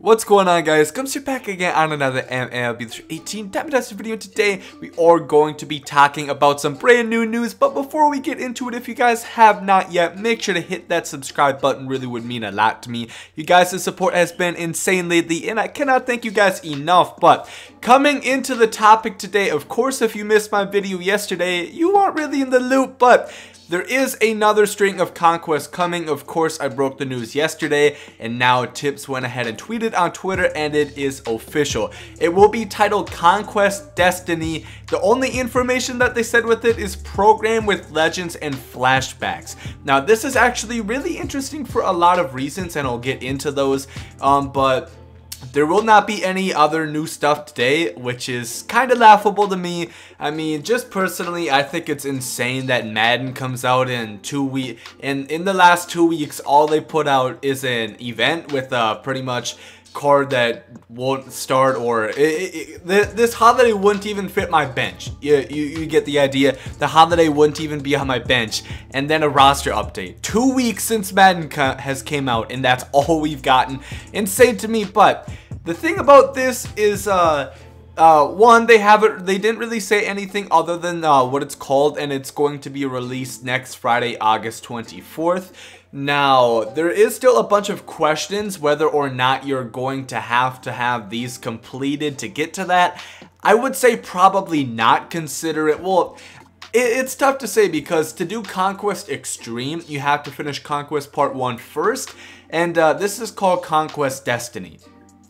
What's going on, guys? Comes here back again on another MLB The Show 18 time-tested video. Today we are going to be talking about some brand new news, but before we get into it, if you guys have not yet, make sure to hit that subscribe button. Really would mean a lot to me. You guys' support has been insane lately and I cannot thank you guys enough. But coming into the topic today, of course, if you missed my video yesterday, you aren't really in the loop, but there is another string of conquests coming. Of course, I broke the news yesterday, and now Tips went ahead and tweeted on Twitter, and it is official. It will be titled Conquest Destiny. The only information that they said with it is program with legends and flashbacks. Now, this is actually really interesting for a lot of reasons, and I'll get into those, but there will not be any other new stuff today, which is kind of laughable to me. I mean, just personally, I think it's insane that Madden comes out in 2 weeks, and in the last 2 weeks, all they put out is an event with pretty much card that won't start, or this Holiday wouldn't even fit my bench. You get the idea. The Holiday wouldn't even be on my bench. And then a roster update. 2 weeks since Madden has came out, and that's all we've gotten. Insane to me. But the thing about this is, one, they didn't really say anything other than what it's called, and it's going to be released next Friday, August 24th. Now, there is still a bunch of questions whether or not you're going to have these completed to get to that. I would say probably not, consider it. Well, it's tough to say, because to do Conquest Extreme, you have to finish Conquest Part 1 first, and this is called Conquest Destiny.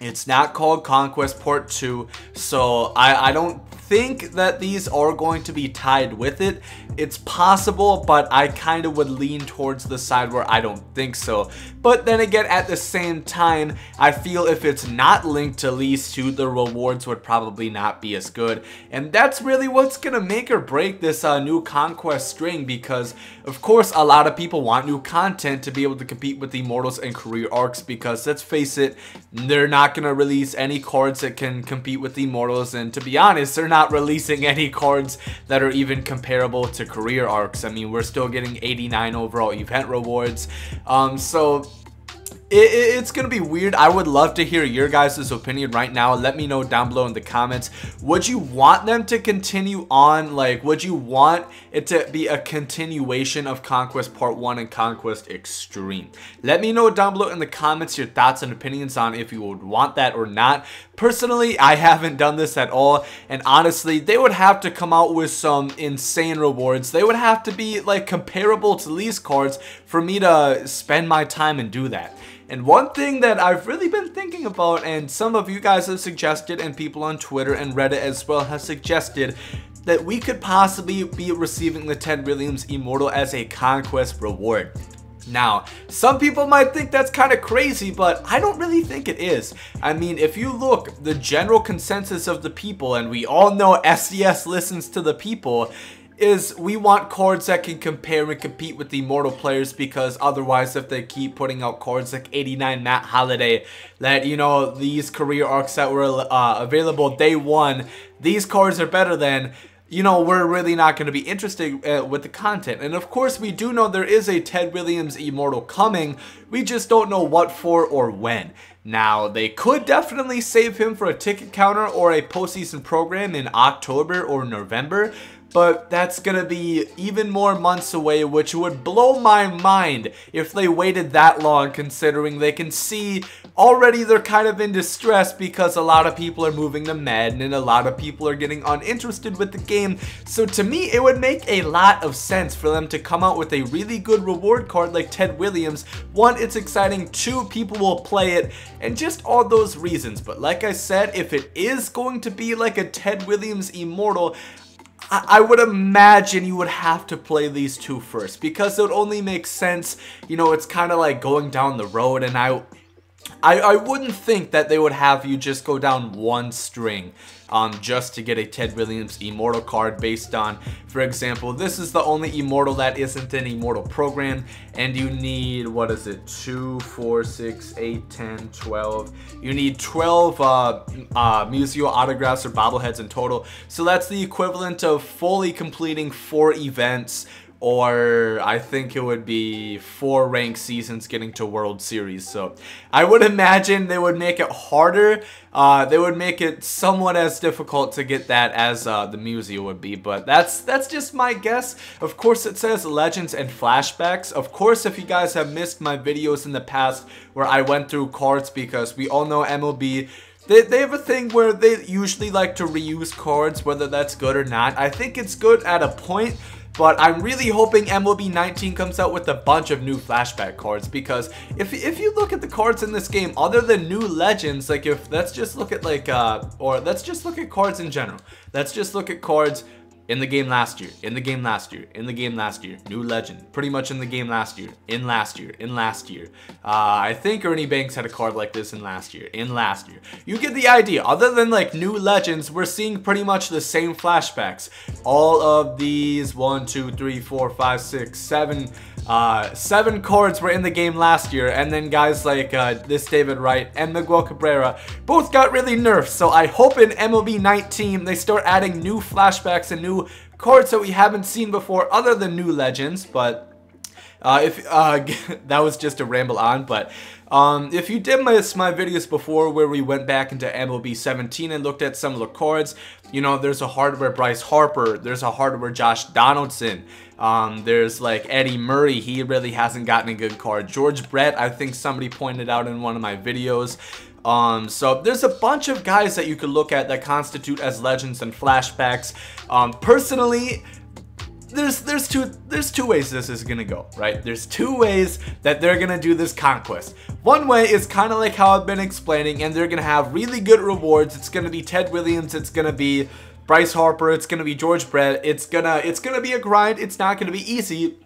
It's not called Conquest Part 2, so I don't think that these are going to be tied with it. It's possible, but I kind of would lean towards the side where I don't think so. But then again, at the same time, I feel if it's not linked to these two, the rewards would probably not be as good. And that's really what's going to make or break this new Conquest string, because, of course, a lot of people want new content to be able to compete with the Immortals and career arcs, because, let's face it, they're not gonna release any cards that can compete with the Immortals, and to be honest, they're not releasing any cards that are even comparable to career arcs. I mean, we're still getting 89 overall event rewards, so it's gonna be weird. I would love to hear your guys' opinion right now. Let me know down below in the comments. Would you want them to continue on? Like, would you want it to be a continuation of Conquest Part 1 and Conquest Extreme? Let me know down below in the comments your thoughts and opinions on if you would want that or not. Personally, I haven't done this at all, and honestly, they would have to come out with some insane rewards. They would have to be like comparable to these cards for me to spend my time and do that. And one thing that I've really been thinking about, and some of you guys have suggested, and people on Twitter and Reddit as well have suggested, that we could possibly be receiving the Ted Williams Immortal as a Conquest reward. Now, some people might think that's kind of crazy, but I don't really think it is. I mean, if you look, the general consensus of the people, and we all know SDS listens to the people, is we want cards that can compare and compete with the Immortal players, because otherwise, if they keep putting out cards like 89 Matt Holiday, that, you know, these career arcs that were available day one, these cards are better than, you know, we're really not going to be interested with the content. And of course, we do know there is a Ted Williams Immortal coming. We just don't know what for or when. Now, they could definitely save him for a ticket counter or a postseason program in October or November, but that's going to be even more months away, which would blow my mind if they waited that long, considering they can see already they're kind of in distress, because a lot of people are moving to Madden and a lot of people are getting uninterested with the game. So to me, it would make a lot of sense for them to come out with a really good reward card like Ted Williams. One, it's exciting. Two, people will play it, and just all those reasons. But like I said, if it is going to be like a Ted Williams Immortal, I would imagine you would have to play these two first, because it would only make sense. You know, it's kind of like going down the road, and I wouldn't think that they would have you just go down one string just to get a Ted Williams Immortal card based on, for example, this is the only Immortal that isn't an Immortal program, and you need, what is it, 2, 4, 6, 8, 10, 12, you need 12 Museo autographs or bobbleheads in total, so that's the equivalent of fully completing 4 events or I think it would be 4 ranked seasons getting to World Series. So I would imagine they would make it harder. They would make it somewhat as difficult to get that as the Museo would be, but that's just my guess. Of course, it says Legends and Flashbacks. Of course, if you guys have missed my videos in the past where I went through cards, because we all know MLB, They have a thing where they usually like to reuse cards, whether that's good or not. I think it's good at a point, but I'm really hoping MLB 19 comes out with a bunch of new flashback cards, because if you look at the cards in this game, other than new legends, like if let's just look at like or let's just look at cards in general. Let's just look at cards in the game last year, in the game last year, in the game last year, new legend, pretty much in the game last year, in last year, in last year. I think Ernie Banks had a card like this in last year, in last year. You get the idea. Other than like new legends, we're seeing pretty much the same flashbacks. All of these 7 cards were in the game last year, and then guys like this David Wright and Miguel Cabrera both got really nerfed. So I hope in MLB 19 they start adding new flashbacks and new cards that we haven't seen before, other than new legends. But that was just a ramble on, but if you did miss my videos before where we went back into MLB 17 and looked at some of the cards, you know, there's a hardware Bryce Harper, there's a hardware Josh Donaldson, there's like Eddie Murray, he really hasn't gotten a good card. George Brett, I think somebody pointed out in one of my videos. So there's a bunch of guys that you could look at that constitute as legends and flashbacks. Personally, there's two ways this is gonna go, right? There's two ways that they're gonna do this conquest. One way is kind of like how I've been explaining, and they're gonna have really good rewards. It's gonna be Ted Williams, it's gonna be Bryce Harper, it's gonna be George Brett. It's gonna be a grind. It's not gonna be easy,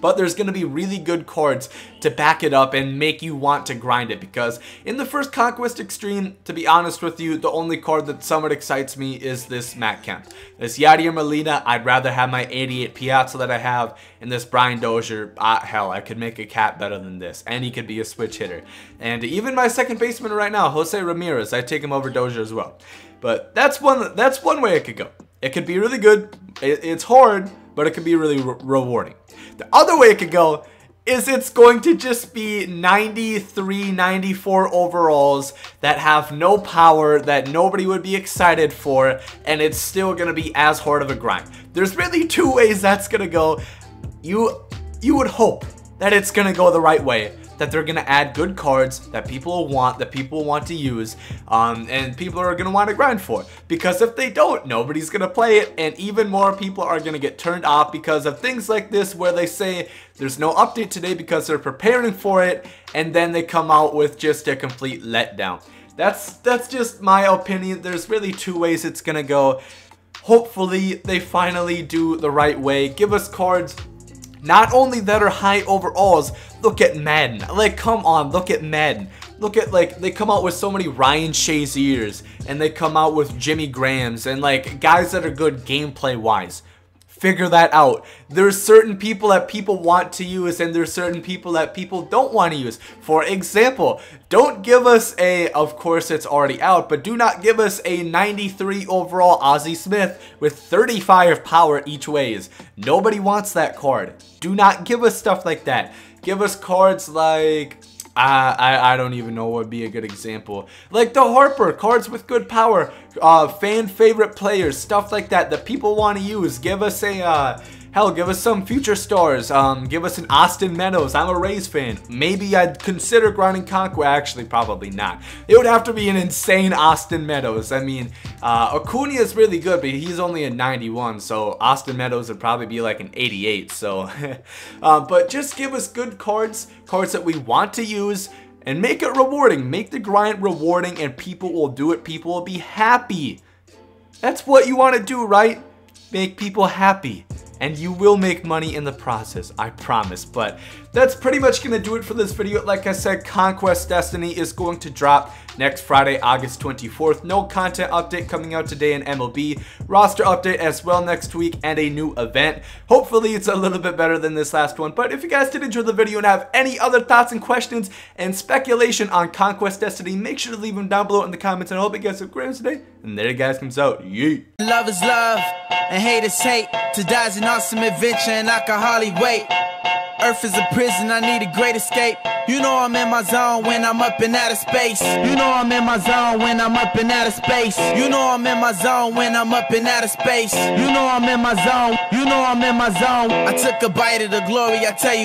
but there's going to be really good cards to back it up and make you want to grind it. Because in the first Conquest Extreme, to be honest with you, the only card that somewhat excites me is this Matt Kemp. This Yadier Molina, I'd rather have my 88 Piazza that I have, and this Brian Dozier, hell, I could make a cat better than this, and he could be a switch hitter. And even my second baseman right now, Jose Ramirez, I take him over Dozier as well. But that's one way it could go. It could be really good, it's hard, but it could be really rewarding. The other way it could go is it's going to just be 93, 94 overalls that have no power, that nobody would be excited for, and it's still going to be as hard of a grind. There's really two ways that's going to go. You would hope that it's going to go the right way, that they're going to add good cards that people want, that people want to use, and people are going to want to grind for. Because if they don't, nobody's going to play it, and even more people are going to get turned off because of things like this where they say there's no update today because they're preparing for it, and then they come out with just a complete letdown. That's just my opinion. There's really two ways it's going to go. Hopefully, they finally do the right way. Give us cards not only that are high overalls. Look at Madden. Like, come on, look at Madden. Look at, like, they come out with so many Ryan Shaziers, and they come out with Jimmy Grahams, and, like, guys that are good gameplay-wise. Figure that out. There's certain people that people want to use, and there's certain people that people don't want to use. For example, don't give us a, of course it's already out, but do not give us a 93 overall Ozzie Smith with 35 power each ways. Nobody wants that card. Do not give us stuff like that. Give us cards like, I don't even know what would be a good example. Like the Harper, cards with good power, fan favorite players, stuff like that that people want to use. Give us a, hell, give us some future stars. Give us an Austin Meadows. I'm a Rays fan. Maybe I'd consider grinding Conquest. Actually, probably not. It would have to be an insane Austin Meadows. I mean, Acuna is really good, but he's only a 91, so Austin Meadows would probably be like an 88. So, but just give us good cards, cards that we want to use, and make it rewarding. Make the grind rewarding, and people will do it. People will be happy. That's what you want to do, right? Make people happy. And you will make money in the process, I promise. But that's pretty much going to do it for this video. Like I said, Conquest Destiny is going to drop next Friday, August 24th. No content update coming out today, and MLB roster update as well next week, and a new event. Hopefully it's a little bit better than this last one. But if you guys did enjoy the video and have any other thoughts and questions and speculation on Conquest Destiny, make sure to leave them down below in the comments, and I hope you guys have great today. And there you guys comes out. Yeet. Love is love and hate is hate. To die is an awesome adventure, and I can hardly wait. Earth is a prison, I need a great escape. You know I'm in my zone when I'm up in outer space. You know I'm in my zone when I'm up in outer space. You know I'm in my zone when I'm up in outer space. You know I'm in my zone. You know I'm in my zone. I took a bite of the glory, I tell you.